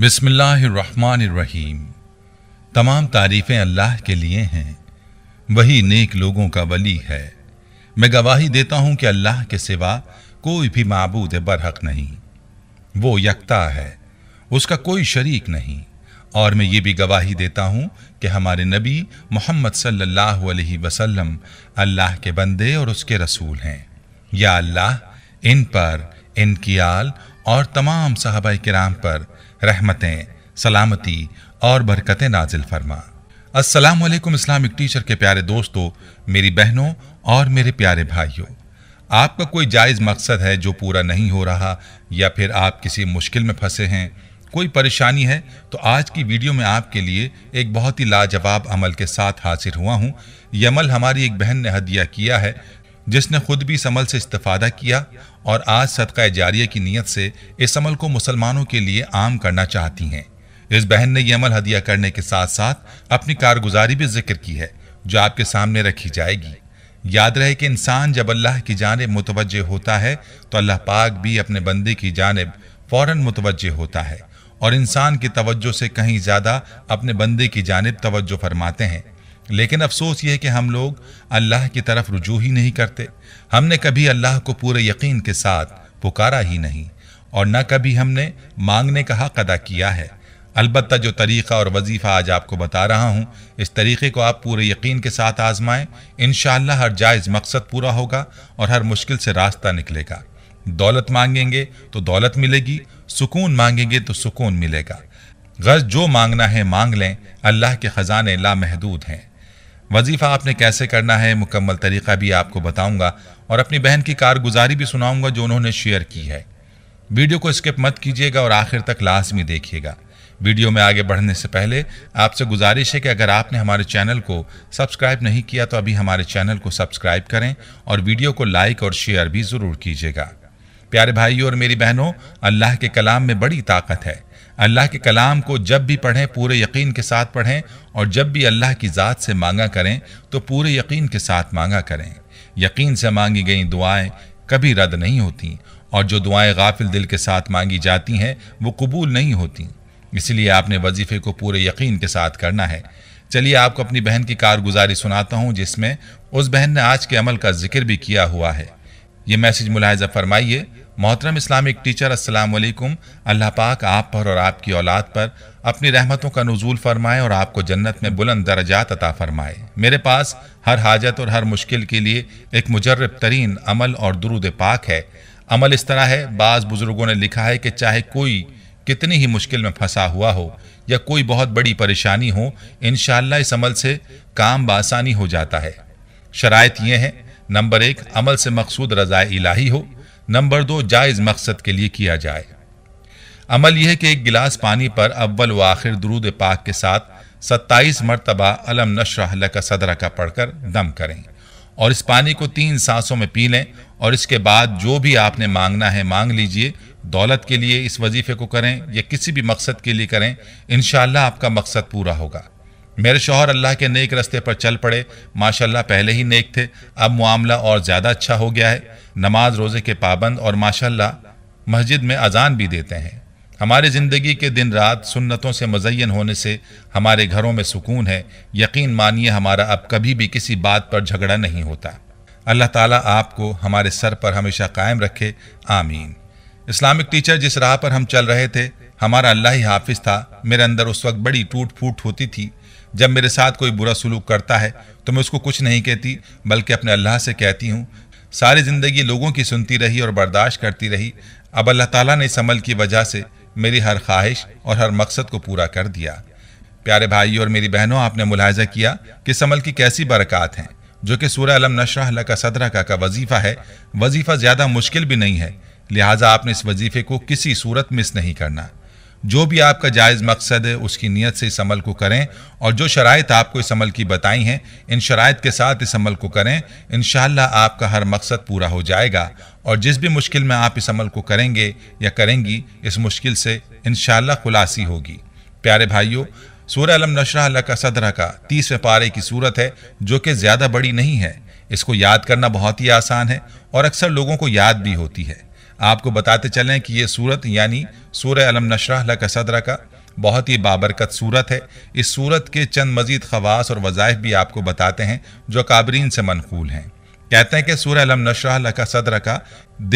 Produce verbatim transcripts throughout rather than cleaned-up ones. बिस्मिल्लाहिर्रहमानिर्रहीम। तमाम तारीफ़ें अल्लाह के लिए हैं, वही नेक लोगों का वली है। मैं गवाही देता हूँ कि अल्लाह के सिवा कोई भी माबूद बरहक नहीं, वो यकता है, उसका कोई शरीक नहीं। और मैं ये भी गवाही देता हूँ कि हमारे नबी मोहम्मद सल्लल्लाहु अलैहि वसल्लम अल्लाह के बंदे और उसके रसूल हैं। या अल्लाह, इन पर, इनकी आल और तमाम सहाबाए किराम पर रहमतें, सलामती और बरकतें नाजिल फरमा। अस्सलाम ओ अलैकुम इस्लामिक टीचर के प्यारे दोस्तों, मेरी बहनों और मेरे प्यारे भाइयों, आपका कोई जायज़ मकसद है जो पूरा नहीं हो रहा, या फिर आप किसी मुश्किल में फंसे हैं, कोई परेशानी है, तो आज की वीडियो में आपके लिए एक बहुत ही लाजवाब अमल के साथ हाजिर हुआ हूँ। यह अमल हमारी एक बहन ने हदिया किया है, जिसने खुद भी इस अमल से इस्तिफ़ादा किया और आज सदका जारिया की नीयत से इस अमल को मुसलमानों के लिए आम करना चाहती हैं। इस बहन ने यह अमल हदिया करने के साथ साथ अपनी कारगुजारी भी जिक्र की है, जो आपके सामने रखी जाएगी। याद रहे कि इंसान जब अल्लाह की जानिब मुतवज्जह होता है तो अल्लाह पाक भी अपने बंदे की जानिब फ़ौरन मुतवज्जह होता है और इंसान की तवज्जो से कहीं ज़्यादा अपने बंदे की जानिब तवज्जो फरमाते हैं। लेकिन अफसोस यह है कि हम लोग अल्लाह की तरफ रुजू ही नहीं करते। हमने कभी अल्लाह को पूरे यकीन के साथ पुकारा ही नहीं और न कभी हमने मांगने का हक़ अदा किया है। अलबत्ता जो तरीक़ा और वजीफ़ा आज आपको बता रहा हूँ, इस तरीक़े को आप पूरे यकीन के साथ आजमाएं। इंशाअल्लाह हर जायज़ मकसद पूरा होगा और हर मुश्किल से रास्ता निकलेगा। दौलत मांगेंगे तो दौलत मिलेगी, सुकून मांगेंगे तो सुकून मिलेगा। गर्ज जो मांगना है मांग लें, अल्लाह के ख़जाने लामहदूद हैं। वजीफ़ा आपने कैसे करना है, मुकम्मल तरीक़ा भी आपको बताऊंगा और अपनी बहन की कारगुजारी भी सुनाऊंगा जो उन्होंने शेयर की है। वीडियो को स्किप मत कीजिएगा और आखिर तक लाज़मी देखिएगा। वीडियो में आगे बढ़ने से पहले आपसे गुजारिश है कि अगर आपने हमारे चैनल को सब्सक्राइब नहीं किया तो अभी हमारे चैनल को सब्सक्राइब करें और वीडियो को लाइक और शेयर भी ज़रूर कीजिएगा। प्यारे भाइयों और मेरी बहनों, अल्लाह के कलाम में बड़ी ताकत है। अल्लाह के कलाम को जब भी पढ़ें पूरे यकीन के साथ पढ़ें और जब भी अल्लाह की ज़ात से मांगा करें तो पूरे यकीन के साथ मांगा करें। यकीन से मांगी गई दुआएं कभी रद्द नहीं होती और जो दुआएं गाफिल दिल के साथ मांगी जाती हैं वो कबूल नहीं होती। इसलिए आपने वजीफ़े को पूरे यकीन के साथ करना है। चलिए आपको अपनी बहन की कारगुजारी सुनाता हूँ, जिसमें उस बहन ने आज के अमल का जिक्र भी किया हुआ है। ये मैसेज मुलाहिज़ा फरमाइए। मोहतरम इस्लामिक टीचर, अस्सलाम वालेकुम। अल्लाह पाक आप पर और आपकी औलाद पर अपनी रहमतों का नुज़ूल फरमाए और आपको जन्नत में बुलंद दर्जात अता फरमाए। मेरे पास हर हाजत और हर मुश्किल के लिए एक मुजर्रब तरीन अमल और दुरूद पाक है। अमल इस तरह है, बाज़ बुज़ुर्गों ने लिखा है कि चाहे कोई कितनी ही मुश्किल में फंसा हुआ हो या कोई बहुत बड़ी परेशानी हो, इंशाअल्लाह इस अमल से काम बआसानी हो जाता है। शराइत ये हैं, नंबर एक, अमल से मकसूद रज़ाए इलाही हो। नंबर दो, जायज़ मकसद के लिए किया जाए। अमल यह है कि एक गिलास पानी पर अव्वल व आखिर दुरूद पाक के साथ सत्ताईस मरतबा अलम नशरह लका सदरा का पढ़कर दम करें और इस पानी को तीन सांसों में पी लें और इसके बाद जो भी आपने मांगना है मांग लीजिए। दौलत के लिए इस वजीफ़े को करें या किसी भी मकसद के लिए करें, इंशाअल्लाह आपका मकसद पूरा होगा। मेरे शौहर अल्लाह के नेक रास्ते पर चल पड़े। माशाल्लाह पहले ही नेक थे, अब मामला और ज़्यादा अच्छा हो गया है। नमाज रोज़े के पाबंद और माशाल्लाह मस्जिद में अजान भी देते हैं। हमारी ज़िंदगी के दिन रात सुन्नतों से मज़य्यन होने से हमारे घरों में सुकून है। यकीन मानिए हमारा अब कभी भी किसी बात पर झगड़ा नहीं होता। अल्लाह ताला आपको हमारे सर पर हमेशा कायम रखे, आमीन। इस्लामिक टीचर, जिस राह पर हम चल रहे थे हमारा अल्लाह ही हाफिज़ था। मेरे अंदर उस वक्त बड़ी टूट फूट होती थी। जब मेरे साथ कोई बुरा सलूक करता है तो मैं उसको कुछ नहीं कहती, बल्कि अपने अल्लाह से कहती हूँ। सारी ज़िंदगी लोगों की सुनती रही और बर्दाश्त करती रही। अब अल्लाह ताला ने इस अमल की वजह से मेरी हर ख्वाहिश और हर मकसद को पूरा कर दिया। प्यारे भाइयों और मेरी बहनों, आपने मुलाहिज़ा किया कि इस अमल की कैसी बरक़ात हैं, जो कि सूरह अलम नशरह लका सदरक का, का वजीफ़ा है। वजीफ़ा ज़्यादा मुश्किल भी नहीं है, लिहाजा आपने इस वजीफ़े को किसी सूरत मिस नहीं करना। जो भी आपका जायज़ मकसद है उसकी नीयत से इस अमल को करें और जो शराइत आपको इस अमल की बताई हैं इन शराइत के साथ इस अमल को करें, इंशाअल्लाह आपका हर मकसद पूरा हो जाएगा। और जिस भी मुश्किल में आप इस अमल को करेंगे या करेंगी, इस मुश्किल से इंशाअल्लाह खुलासी होगी। प्यारे भाइयों, सूरह अलम नशरह लका सदरह का तीसवें पारे की सूरत है, जो कि ज़्यादा बड़ी नहीं है। इसको याद करना बहुत ही आसान है और अक्सर लोगों को याद भी होती है। आपको बताते चलें कि ये सूरत यानी सूरह अलम नशराह लक सदरा का बहुत ही बाबरकत सूरत है। इस सूरत के चंद मजीद खवास और वज़ाइफ भी आपको बताते हैं जो काबरीन से मनकूल हैं। कहते हैं कि सूरह अलम नशराह लक सदरा का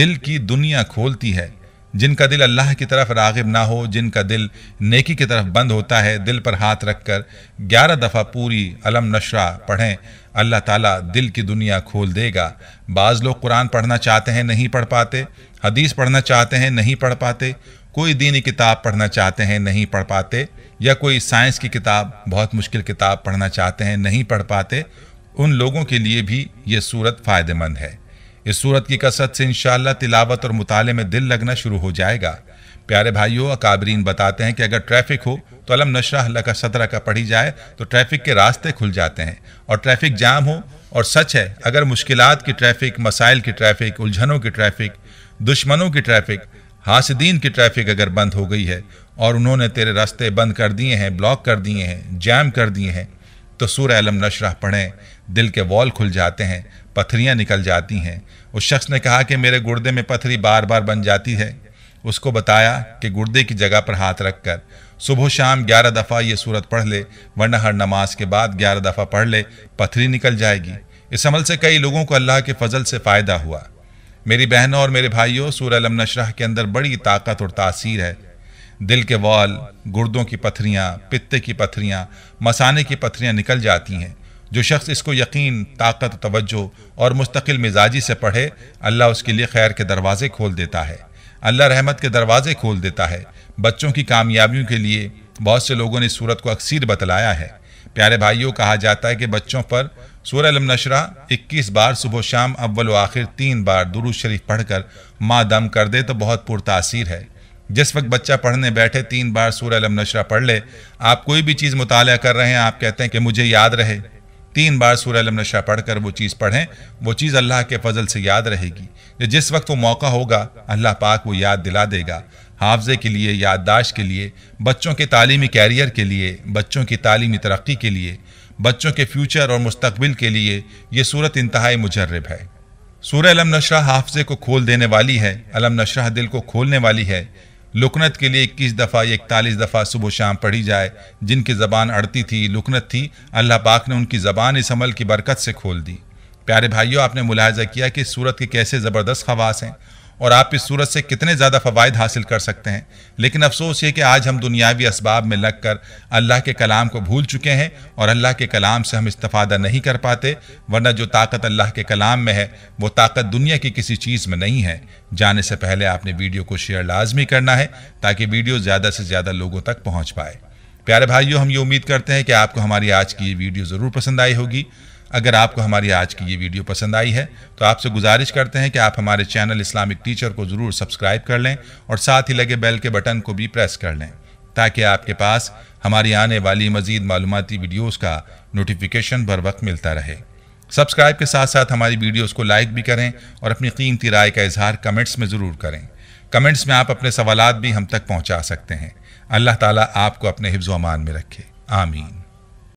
दिल की दुनिया खोलती है। जिनका दिल अल्लाह की तरफ राग़िब ना हो, जिनका दिल नेकी की तरफ बंद होता है, दिल पर हाथ रखकर ग्यारह दफ़ा पूरी अलम नशरा पढ़ें, अल्लाह ताला दिल की दुनिया खोल देगा। बाज़ लोग कुरान पढ़ना चाहते हैं, नहीं पढ़ पाते, हदीस पढ़ना चाहते हैं, नहीं पढ़ पाते, कोई दीनी किताब पढ़ना चाहते हैं, नहीं पढ़ पाते, या कोई साइंस की किताब, बहुत मुश्किल किताब पढ़ना चाहते हैं, नहीं पढ़ पाते, उन लोगों के लिए भी ये सूरत फ़ायदेमंद है। इस सूरत की कसरत से इंशाअल्लाह तिलावत और मुताले में दिल लगना शुरू हो जाएगा। प्यारे भाइयों, अकाबरीन बताते हैं कि अगर ट्रैफिक हो तो अलम नशराह लक सदरा का पढ़ी जाए तो ट्रैफिक के रास्ते खुल जाते हैं, और ट्रैफिक जाम हो, और सच है, अगर मुश्किलात की ट्रैफिक, मसाइल की ट्रैफिक, उलझनों की ट्रैफिक, दुश्मनों की ट्रैफिक, हासदीन की ट्रैफिक अगर बंद हो गई है और उन्होंने तेरे रास्ते बंद कर दिए हैं, ब्लॉक कर दिए हैं, जाम कर दिए हैं, तो सूरह अलम नशराह पढ़ें, दिल के वॉल खुल जाते हैं, पथरियाँ निकल जाती हैं। उस शख्स ने कहा कि मेरे गुर्दे में पथरी बार बार बन जाती है। उसको बताया कि गुर्दे की जगह पर हाथ रखकर सुबह शाम ग्यारह दफ़ा ये सूरत पढ़ ले, वरना हर नमाज के बाद ग्यारह दफ़ा पढ़ ले, पथरी निकल जाएगी। इस अमल से कई लोगों को अल्लाह के फजल से फ़ायदा हुआ। मेरी बहनों और मेरे भाइयों, सूरह अलम नशराह के अंदर बड़ी ताकत और तासीर है। दिल के वॉल, गुर्दों की पथरियाँ, पित्ते की पथरियाँ, मसाने की पथरियाँ निकल जाती हैं। जो शख्स इसको यकीन, ताकत, तवज्जो और मुस्तकिल मिजाजी से पढ़े, अल्लाह उसके लिए खैर के दरवाज़े खोल देता है, अल्लाह रहमत के दरवाज़े खोल देता है। बच्चों की कामयाबियों के लिए बहुत से लोगों ने सूरत को अक्सर बतलाया है। प्यारे भाइयों, कहा जाता है कि बच्चों पर सूरह अलम नशराह इक्कीस बार सुबह शाम अव्वल व आखिर तीन बार दुरूद शरीफ पढ़कर माँ दम कर दे तो बहुत पुरतासीर है। जिस वक्त बच्चा पढ़ने बैठे तीन बार सूरह अलम नशराह पढ़ ले। आप कोई भी चीज़ मुताला कर रहे हैं, आप कहते हैं कि मुझे याद रहे, तीन बार सूरह अलम नशराह पढ़कर वो चीज़ पढ़ें, वो चीज़ अल्लाह के फजल से याद रहेगी। जिस वक्त वो मौका होगा, अल्लाह पाक वो याद दिला देगा। हाफ़ज़े के लिए, याददाश्त के लिए, बच्चों के तालीमी कैरियर के लिए, बच्चों की तालीमी तरक्की के लिए, बच्चों के फ्यूचर और मुस्तकबिल के लिए ये सूरत इंतहाई मुजर्रब है। सूरह अलम नशराह हाफ़ज़े को खोल देने वाली है, अलम नशराह दिल को खोलने वाली है। लुकनत के लिए इक्कीस दफ़ा या इकतालीस दफ़ा सुबह शाम पढ़ी जाए। जिनकी ज़बान अड़ती थी, लुकनत थी, अल्लाह पाक ने उनकी ज़बान इस अमल की बरकत से खोल दी। प्यारे भाइयों, आपने मुलाहजा किया कि इस सूरत के कैसे ज़बरदस्त खवास हैं और आप इस सूरत से कितने ज़्यादा फ़वायद हासिल कर सकते हैं। लेकिन अफसोस ये कि आज हम दुनियावी असबाब में लग कर अल्लाह के कलाम को भूल चुके हैं और अल्लाह के कलाम से हम इस्तिफ़ादा नहीं कर पाते, वरना जो ताकत अल्लाह के कलाम में है वो ताकत दुनिया की किसी चीज़ में नहीं है। जाने से पहले आपने वीडियो को शेयर लाजमी करना है ताकि वीडियो ज़्यादा से ज़्यादा लोगों तक पहुँच पाए। प्यारे भाइयों, हम ये उम्मीद करते हैं कि आपको हमारी आज की ये वीडियो ज़रूर पसंद आई होगी। अगर आपको हमारी आज की ये वीडियो पसंद आई है तो आपसे गुजारिश करते हैं कि आप हमारे चैनल इस्लामिक टीचर को ज़रूर सब्सक्राइब कर लें और साथ ही लगे बेल के बटन को भी प्रेस कर लें ताकि आपके पास हमारी आने वाली मज़ीद मालूमाती वीडियोज़ का नोटिफिकेशन बर वक्त मिलता रहे। सब्सक्राइब के साथ साथ हमारी वीडियोज़ को लाइक भी करें और अपनी कीमती राय का इजहार कमेंट्स में ज़रूर करें। कमेंट्स में आप अपने सवालात भी हम तक पहुँचा सकते हैं। अल्लाह ताला आपको अपने हिफ्ज़ व अमान में रखे। आमीन।